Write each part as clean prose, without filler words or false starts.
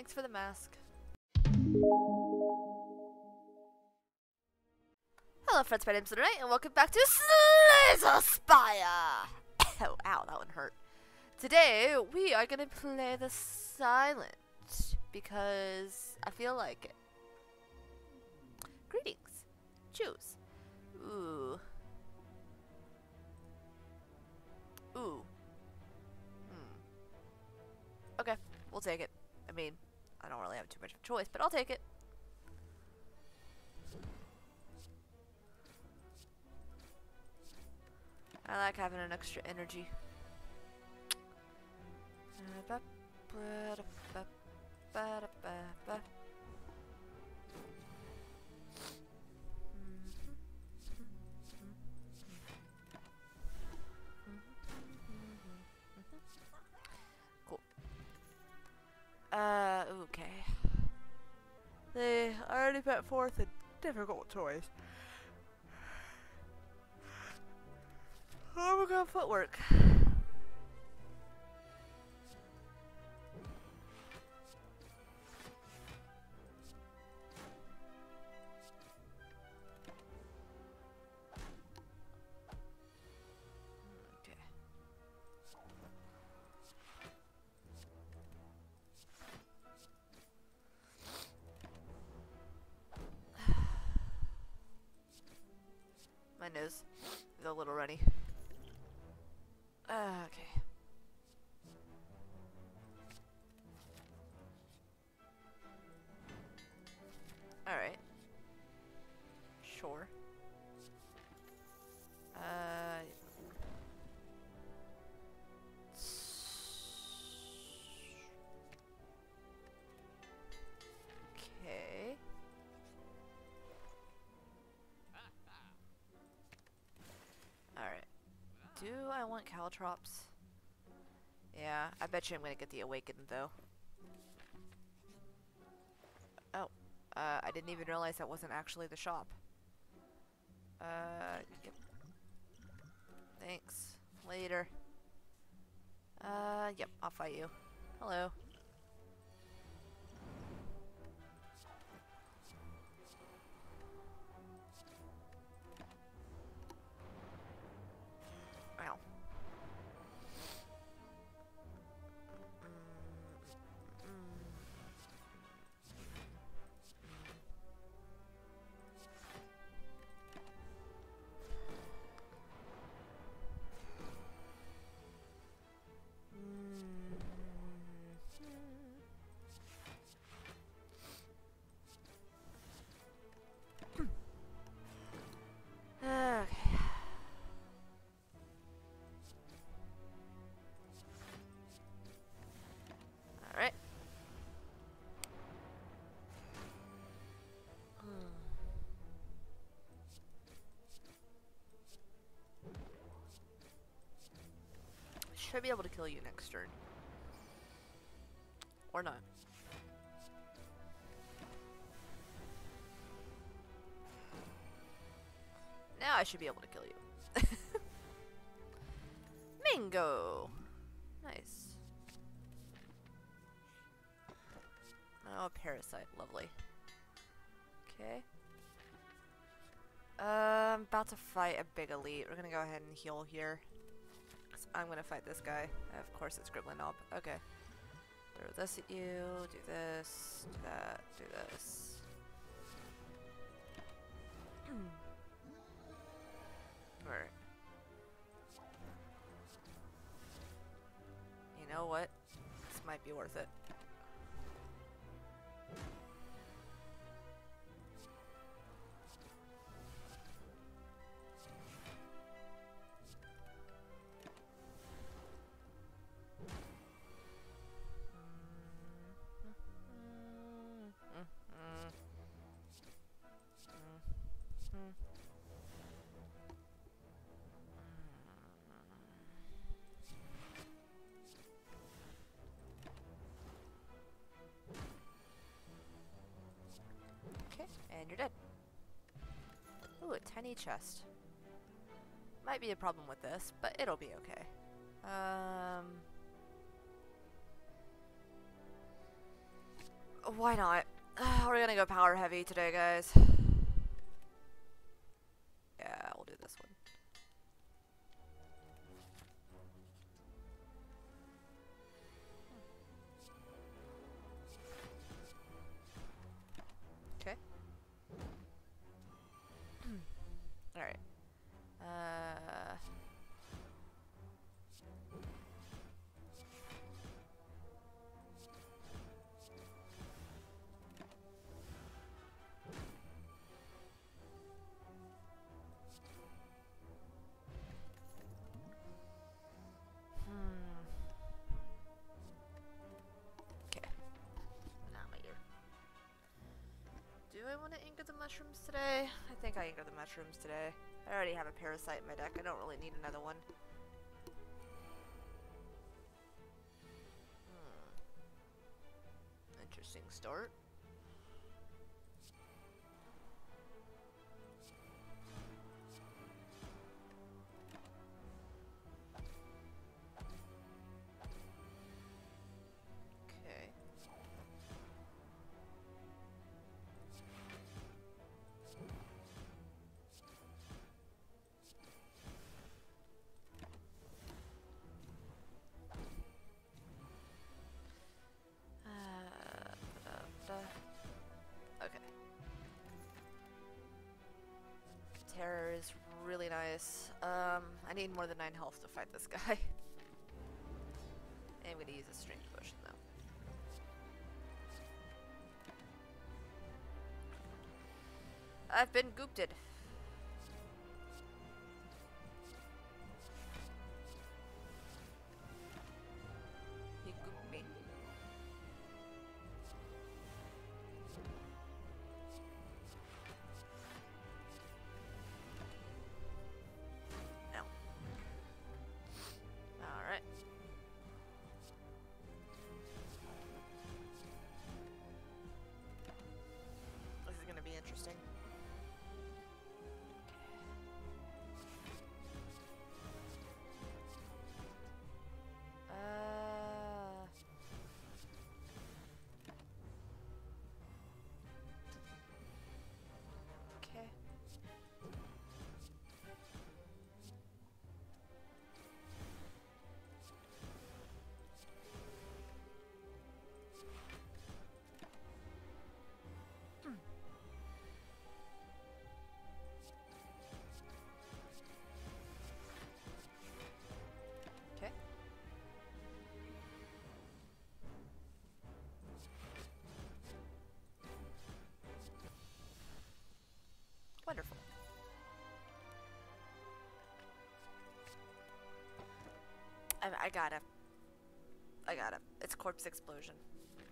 Thanks for the mask. Hello friends, my name's Lunernight, and welcome back to Slay the Spire! Oh, ow, that one hurt. Today, we are gonna play The Silent, because I feel like it. Greetings. Choose. Ooh. Ooh. Hmm. Okay, we'll take it. I mean, I don't really have too much of a choice, but I'll take it. I like having an extra energy. Cool. Okay. They already put forth a difficult choice. Oh, we're going footwork. Okay. My nose is a little runny. Okay. All right. Sure. Okay. All right. Do I want caltrops? Yeah, I bet you I'm gonna get the Awakened though. Oh, I didn't even realize that wasn't actually the shop. Yep. Thanks. Later. Yep, I'll fight you. Hello. Should be able to kill you next turn. Or not. Now I should be able to kill you. Mingo! Nice. Oh, a parasite. Lovely. Okay. I'm about to fight a big elite. We're gonna go ahead and heal here. I'm gonna fight this guy. Of course it's Gribblinob. Okay. Throw this at you, do this, do that, do this. Alright. You know what? This might be worth it. And you're dead. Ooh, a tiny chest. Might be a problem with this, but it'll be okay. Why not? We're gonna go power heavy today, guys. Yeah, we'll do this one. Okay. Alright. Mushrooms today? I think I angered the mushrooms today. I already have a parasite in my deck. I don't really need another one. Interesting start. Terror is really nice. I need more than 9 health to fight this guy. I'm gonna use a strange potion though. I've been goopted. He gooped me. Interesting. Okay. Wonderful. I got him. It's corpse explosion.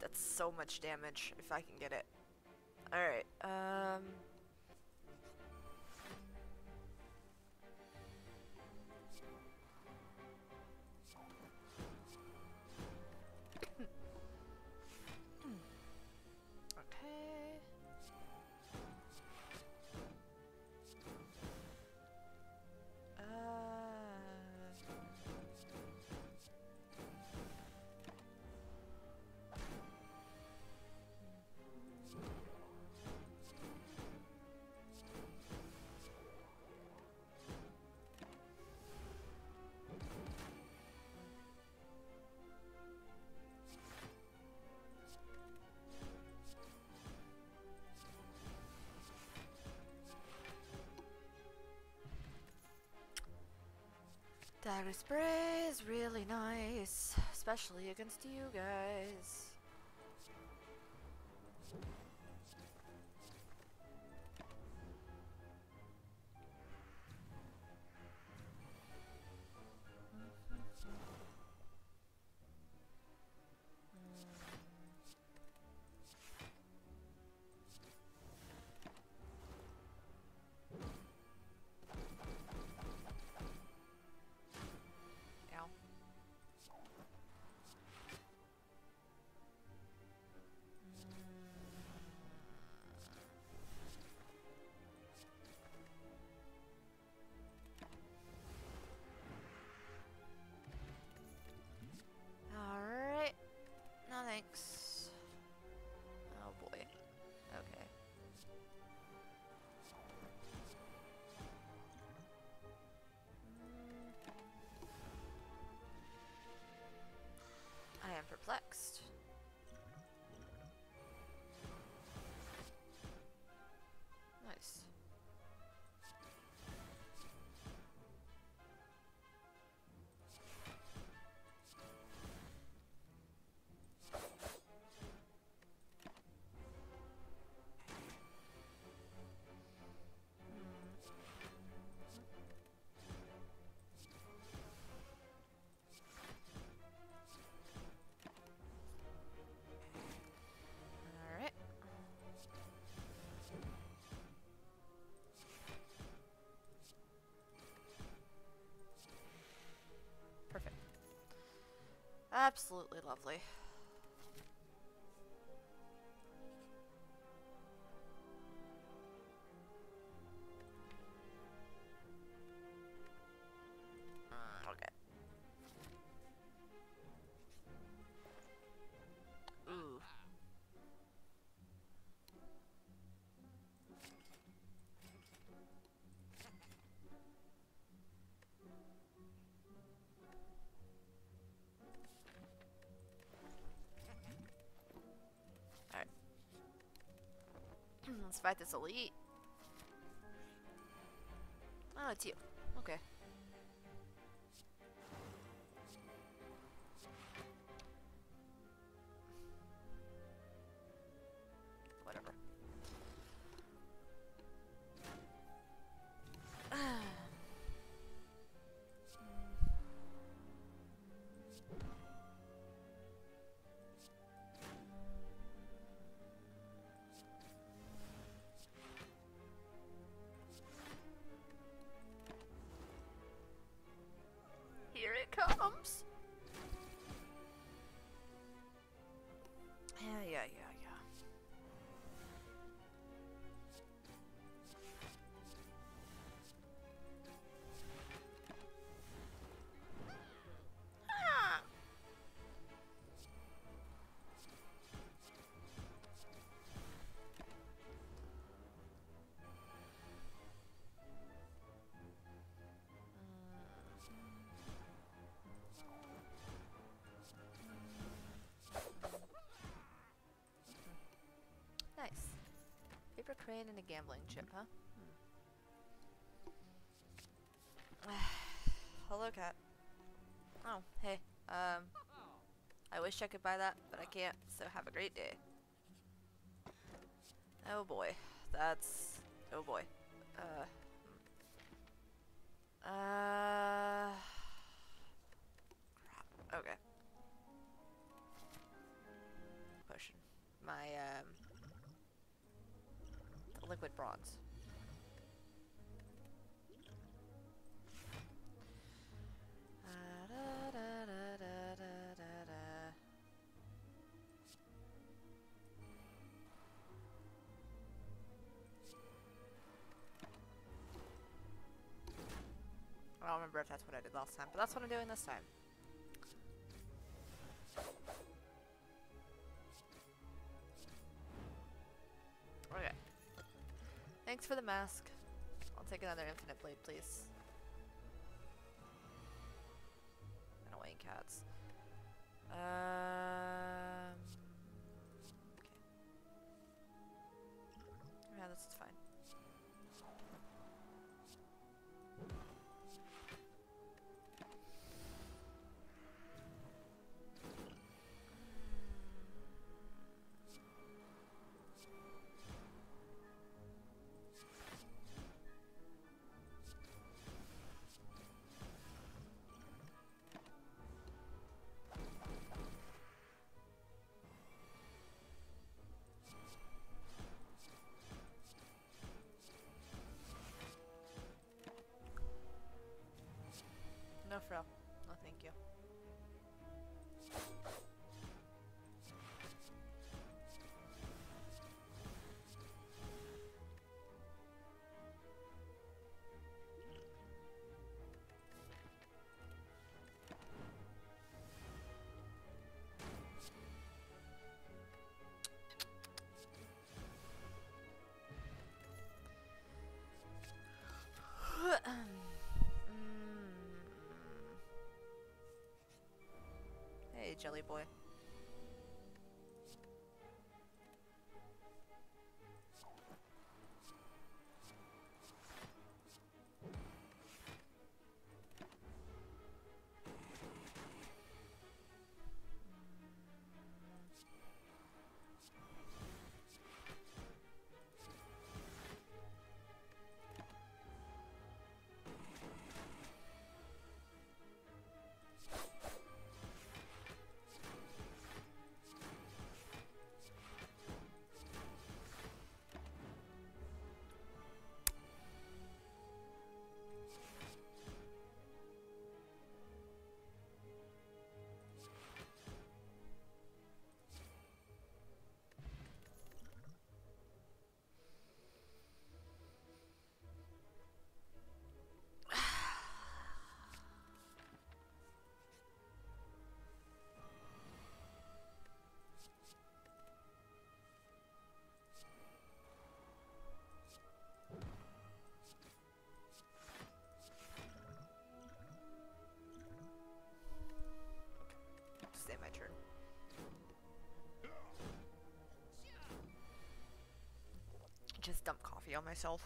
That's so much damage if I can get it. Alright, Dagger spray is really nice, especially against you guys. absolutely lovely. Okay. Ooh. Alright. Let's fight this elite. Oh, it's you. Okay. Nice. Paper crane and a gambling chip, huh? Hmm. Hello, cat. Oh, hey. I wish I could buy that, but I can't, so have a great day. Oh boy. That's... oh boy. Crap. Okay. Potion. My, liquid bronze. I don't remember if that's what I did last time, but that's what I'm doing this time. Okay. Thanks for the mask. I'll take another infinite blade, please. I don't like cats. Okay. Yeah, this is fine. No frill. No thank you. Jelly boy. just dump coffee on myself.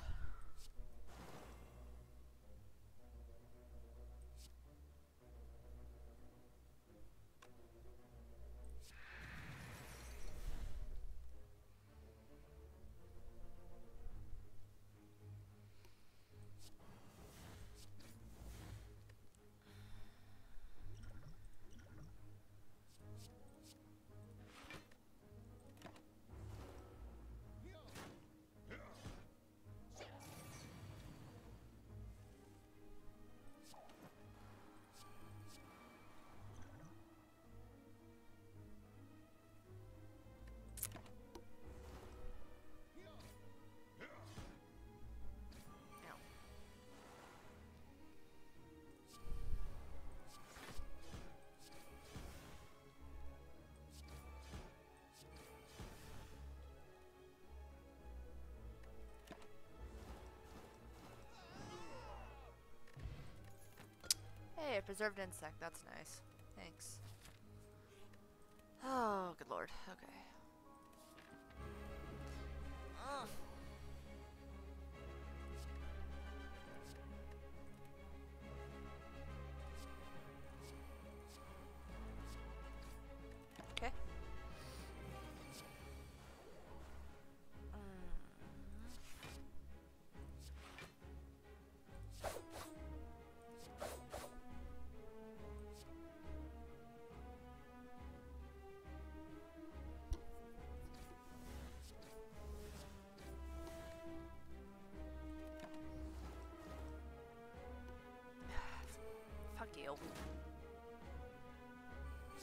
Hey, a preserved insect, that's nice. Thanks. Oh, good lord. Okay. Ugh. Okay.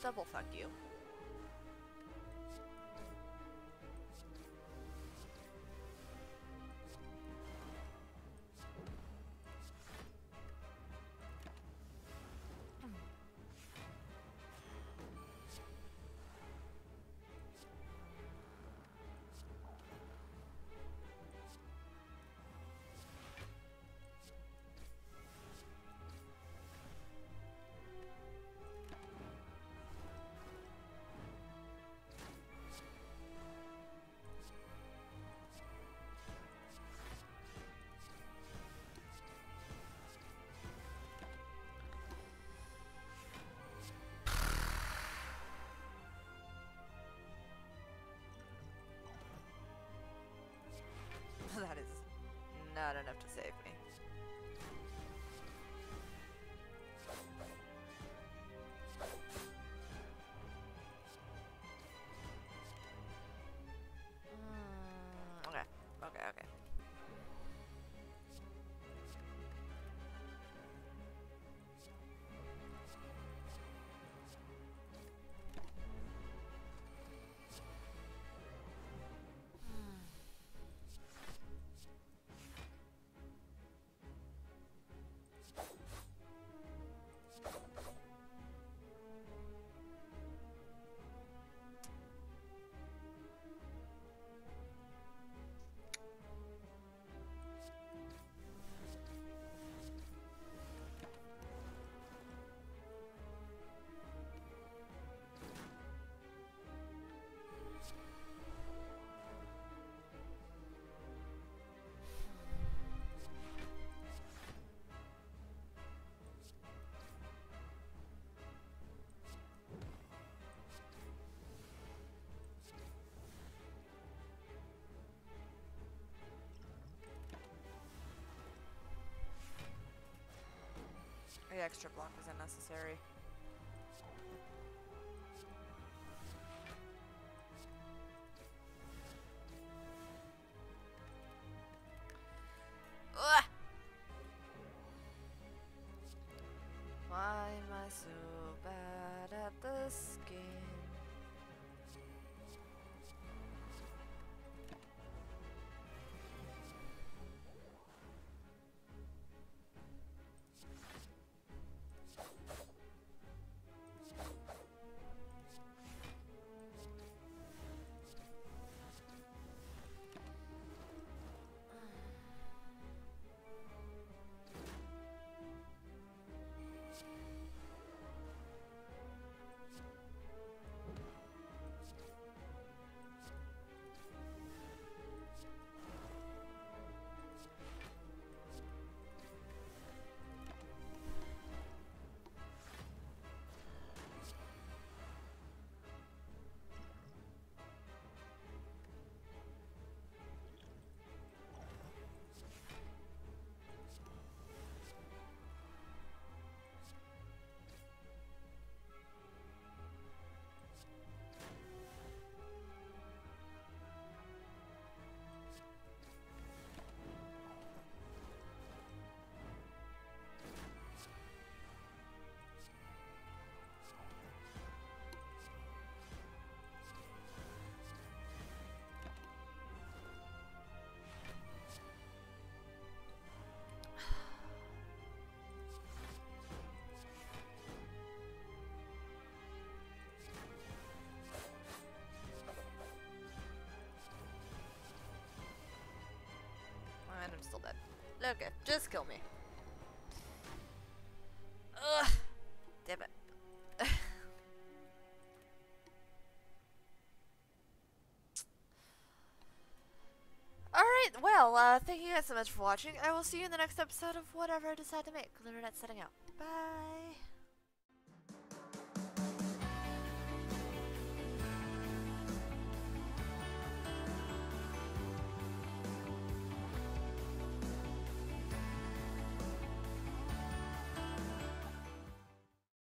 Double fuck you. That is not enough to save me. Okay. The extra block was unnecessary. Ugh! Why am I so bad at this game? Okay, just kill me. Ugh! Damn it. Alright, well, thank you guys so much for watching. I will see you in the next episode of whatever I decide to make. Lunernight setting out. Bye!